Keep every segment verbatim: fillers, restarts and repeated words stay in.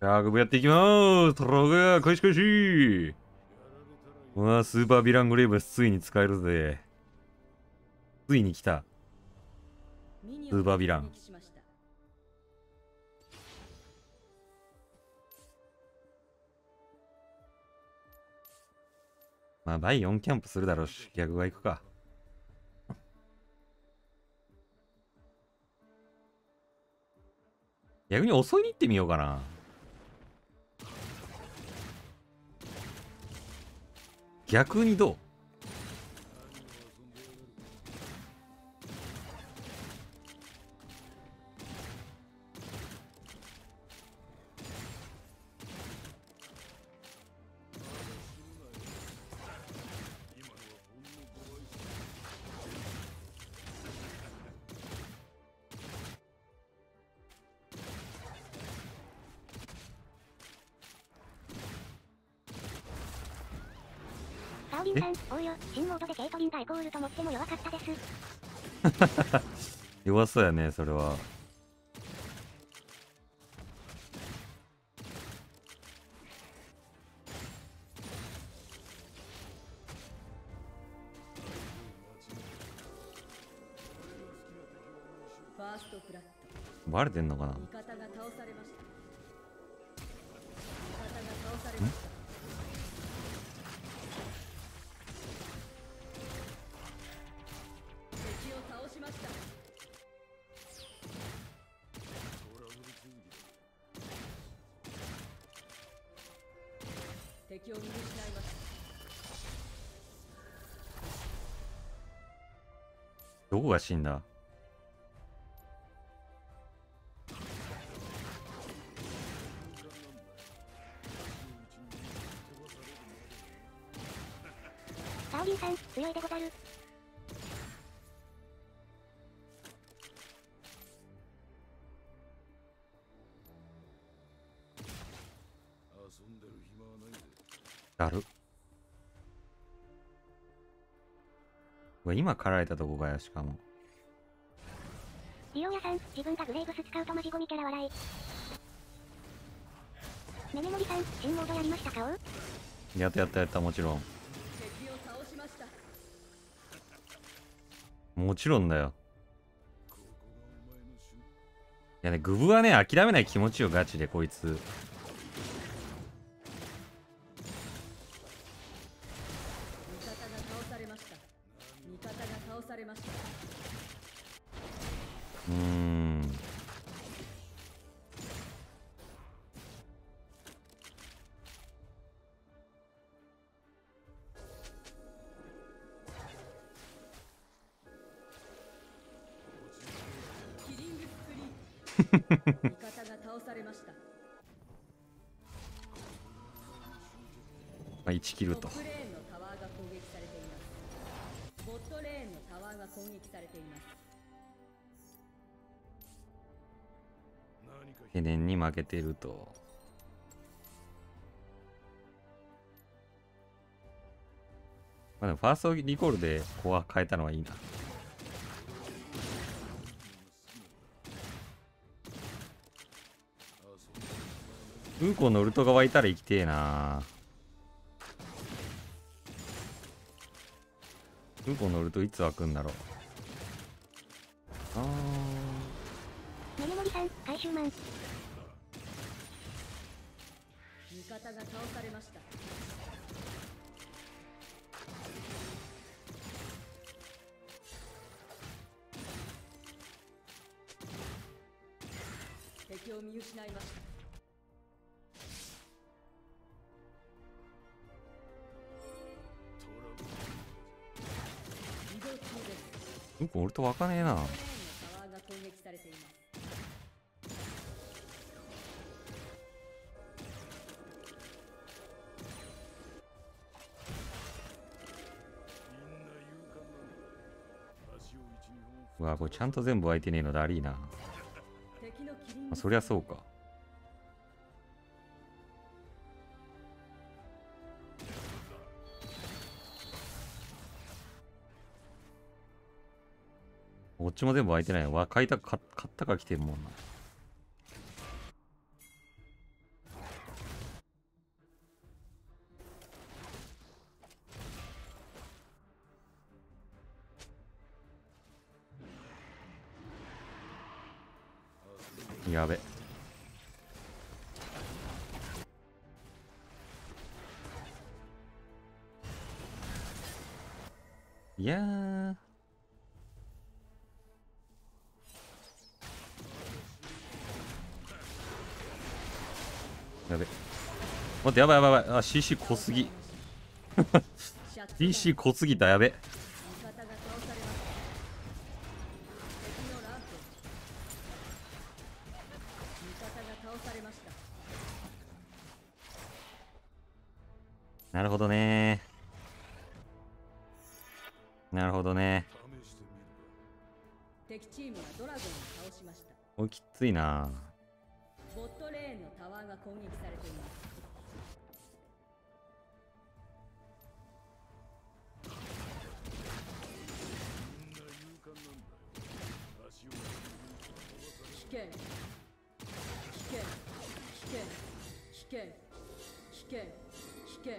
ラグブやっていきまーす。トロガー、開始開始。うわー、スーパーヴィラングレーブス、ついに使えるぜ。ついに来た。スーパーヴィラン。まあ、だいよんキャンプするだろうし、逆は行くか。逆に襲いに行ってみようかな。逆にどう？弱そうやね、それは。バレてんのかな。どこが死んだ？サオリンさん、強いでござる。だる。今狩られたとこがや、しかもリオヤさん、自分がグレイブス使うとマジゴミキャラ笑い。メメノリさん、新モードやりましたか？やったやったやった、もちろんもちろんだよ。いやね、グブはね、諦めない気持ちよ、ガチでこいつ。まあいちキルと。懸念に負けていると。まあでもファーストリコールでコア変えたのはいいな。ウーコンのウルトが湧いたら生きてえな。ウーコンのウルトいつ湧くんだろう。ああ。メルモリさん、回収マン。味方が倒されました。敵を見失いました。うん、俺と湧かねえな。うわ、これちゃんと全部湧いてねえのだりーな。あ、そりゃそうか。こっちも全部開いてないよ。わ、買いたか、買ったか来てるもんな。やべ。いやー、やべ。待って、やばいやばいやばい。あ、 シーシー 濃すぎ。シーシー 濃すぎた、やべ。なるほどねー、なるほどねー。おい、きついな。ボットレーンのタワーが攻撃されています。危険、危険、危険、危険、危険、危険、危険、危険、危険。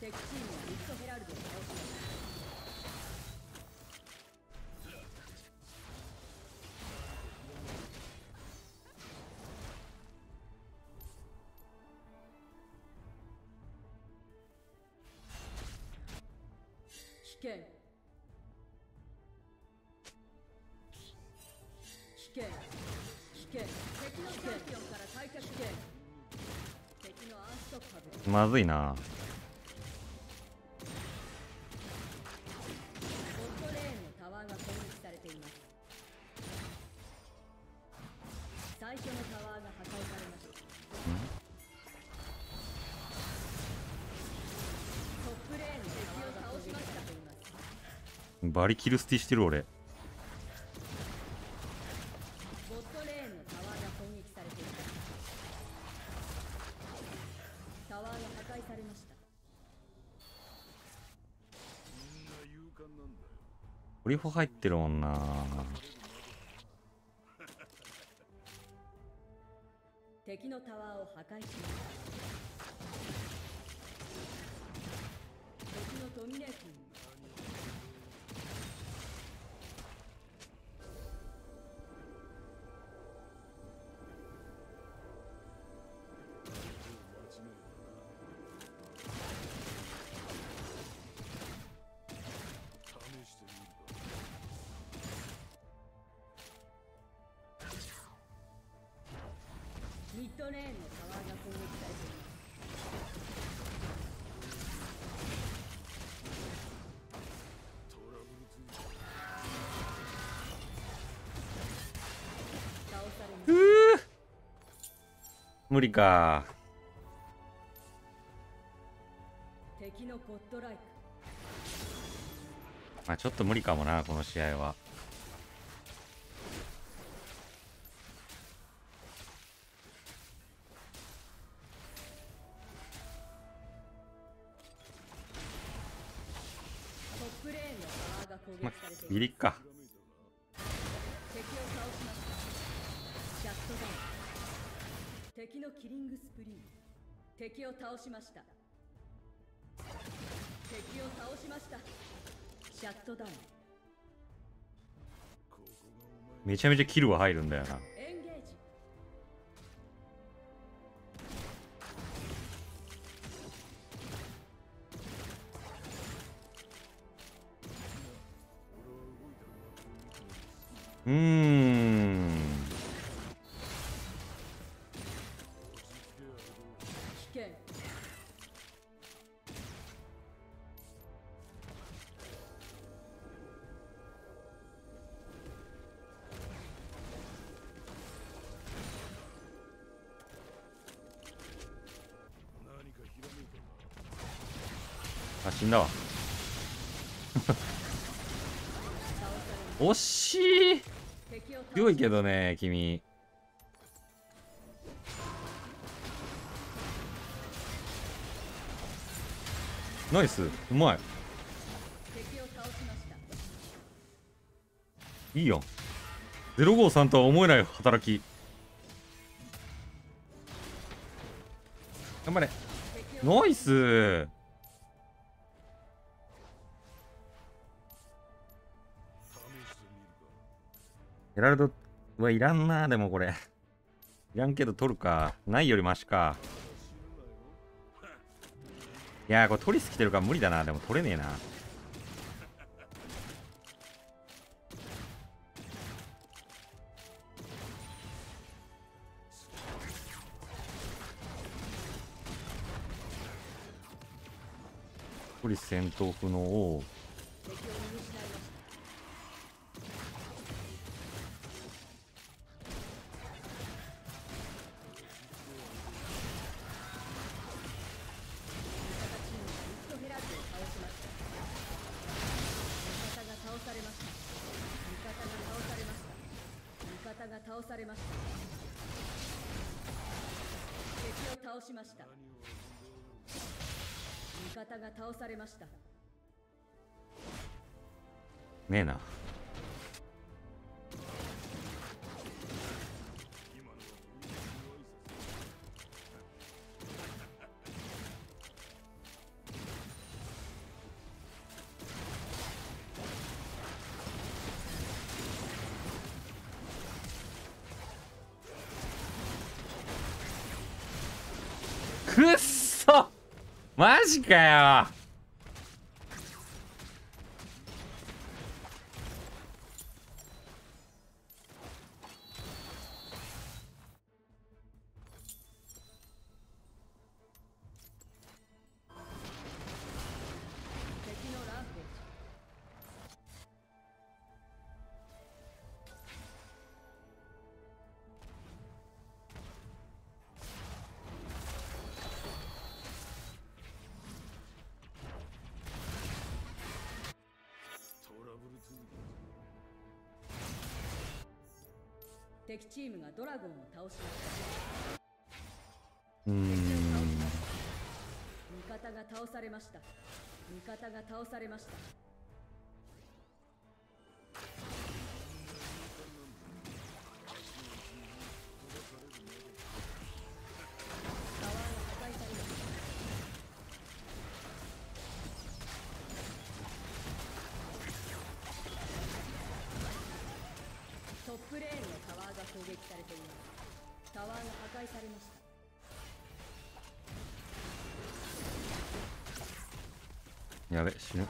敵チームはリットヘラルドを倒しま危険、危険、危険。敵のチャンピオンから退却。敵のアンストッパブル。まずいな。ボットレーンのタワーが攻撃されています。最初のタワーが破壊されました。トップレーンの敵を倒しました。バリキルスティしてる俺。ボットレーンのタワーが攻撃されていた。タワーが破壊されました。オリフォ入ってるもんな。敵のタワーを破壊しました。敵のドミネーション。ミッドレーンのタワーが攻撃されています。うー、無理か。敵のゴッドライク。まあちょっと無理かもな、この試合は。まあ、ギリか。敵のキリングスプリー。敵を倒しました。敵を倒しました。シャットダウン。めちゃめちゃキルは入るんだよな。うーん、危険、あ、死んだわ。惜しい。強いけどね、君。ナイス、うまい。いいよ。ゼロごーさんとは思えない働き。頑張れ。ナイス。ヘラルドはいらんな。でもこれいらんけど取るか。ないよりマシか。いやー、これトリス来てるから無理だな。でも取れねえな。トリス戦闘不能をねえな。くっそ、マジかよ。敵チームがドラゴンを倒しました。味方が倒されました。味方が倒されました。プレーンのタワーが攻撃されています。タワーが破壊されました。やべ、死ぬ。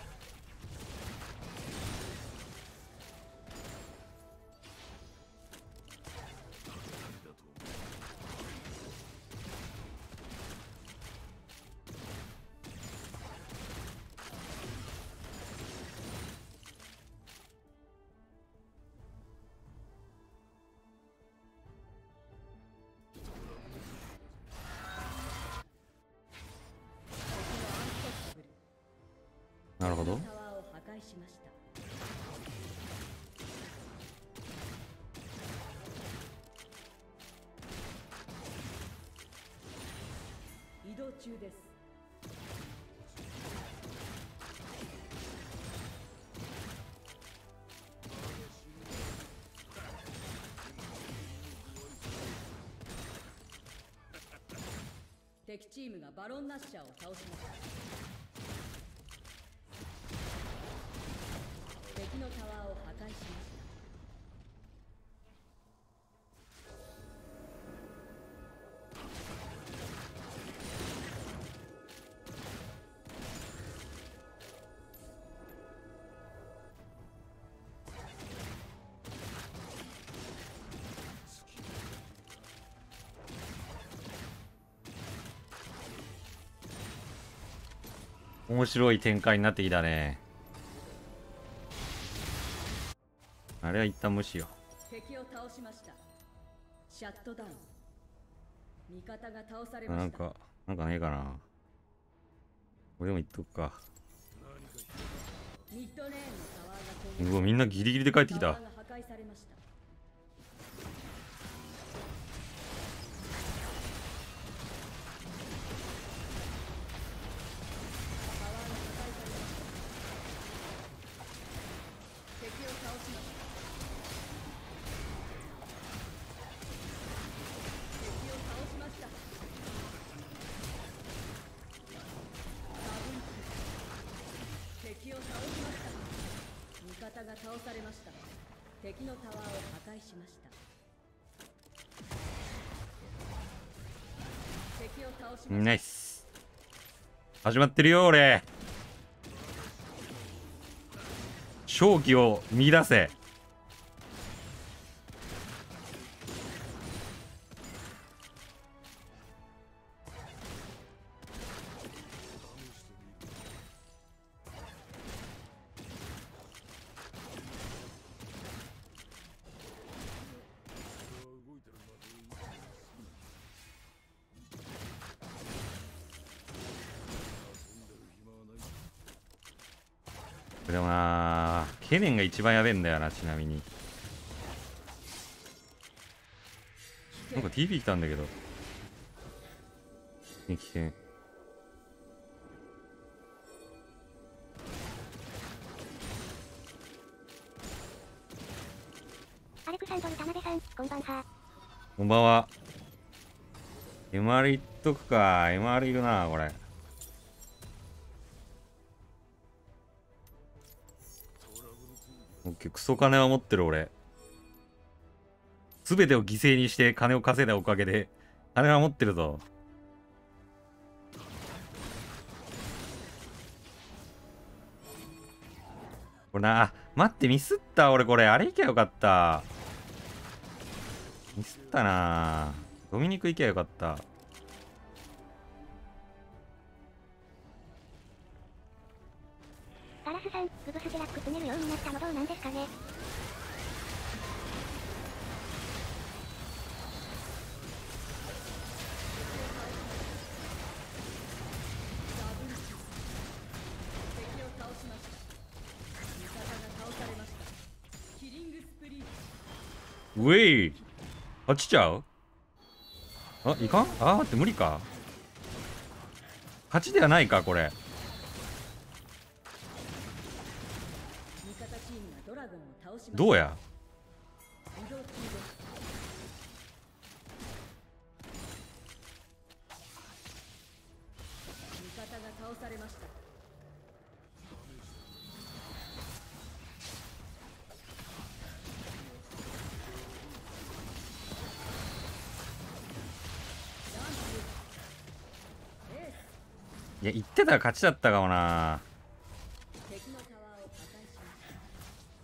なるほど。移動中です。敵チームがバロンナッシャーを倒しました。敵のタワーを破壊しました。面白い展開になってきたね。あれは一旦無視よ。敵を倒しました。シャットダウン。味方が倒されました。なんかなんかねえかな。俺も言っとくか。ミッドレーンのタワーがうわ、みんなギリギリで帰ってきた。倒されました。敵のタワーを破壊しました。敵を倒しました。ナイス。始まってるよ俺。勝機を見出せ。でもな、ケネンが一番やべえんだよな。ちなみになんか ティービー 来たんだけど、危険。アレクサンドル田辺さん、こんばんは。こんばんは。 エムアール いっとくか。 エムアール いるなこれ。クソ金は持ってる俺。すべてを犠牲にして金を稼いだおかげで金は持ってるぞ。これな、待ってミスった俺。これあれ行きゃよかった。ミスったな。ドミニク行きゃよかった。ガラスさん、グブスジラック詰めるようになったのどうなんですかね。ウェイ、落ちちゃう。あ、いかん。あーって無理か。勝ちではないかこれ。どうやいや言ってたら勝ちだったかもな。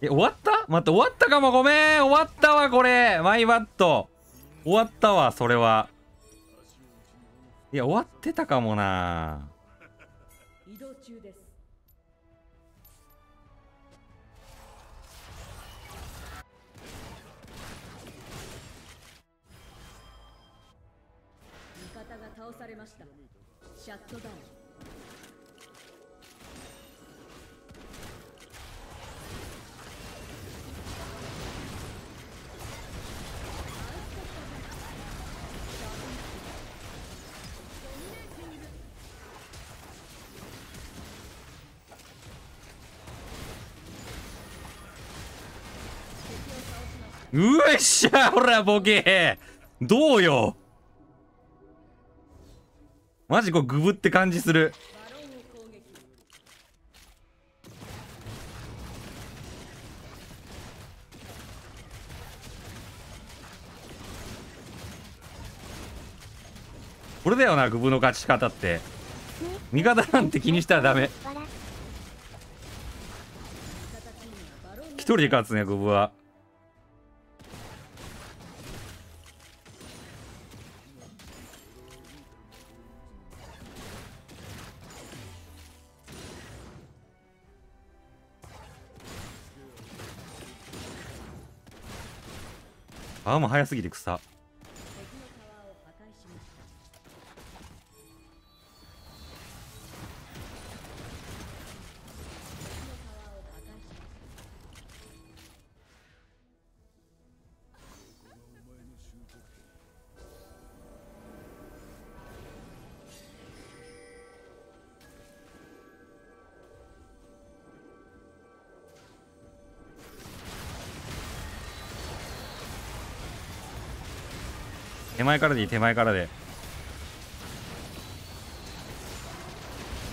え、終わった？待って、終わったかも。ごめん、終わったわこれ。マイバッド終わったわそれは。いや終わってたかもな。移動中です。味方が倒されました。シャットダウン。うっしゃほらボケー。どうよマジこうグブって感じする。これだよなグブの勝ち方って。味方なんて気にしたらダメ。一人で勝つねグブは。あもう早すぎて草。手前からでいい、手前からで。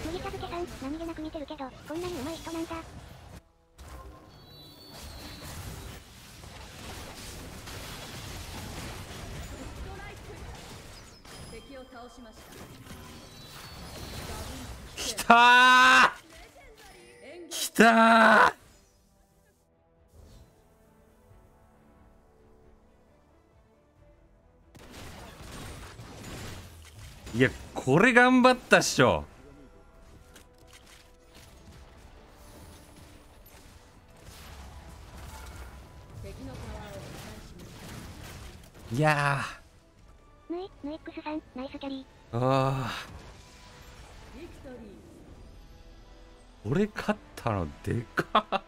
麦茶漬けさん、何気なく見てるけどこんなに上手い人なんだ。きたーきたーいやこれ頑張ったっしょ。いやーヌエックスさんナイスキャリー。あー俺勝ったのでか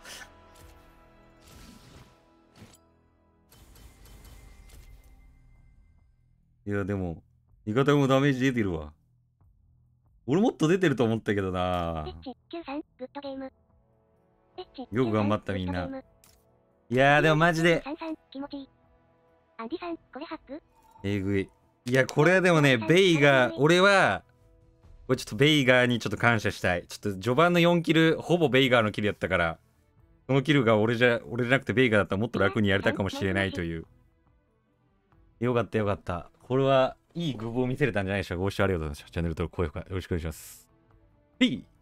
いやでも味方もダメージ出てるわ。俺もっと出てると思ったけどな。よく頑張ったみんな。いやーでもマジでアンディさん、これハック？えぐい。いや、これはでもね、ベイガー、俺は、これちょっとベイガーにちょっと感謝したい。ちょっと序盤のよんキル、ほぼベイガーのキルやったから、このキルが俺じゃ、俺じゃなくてベイガーだったらもっと楽にやれたかもしれないという。よかったよかった。これは、いいグボを見せれたんじゃないでしょうか。ご視聴ありがとうございました。チャンネル登録、高評価よろしくお願いします。ピー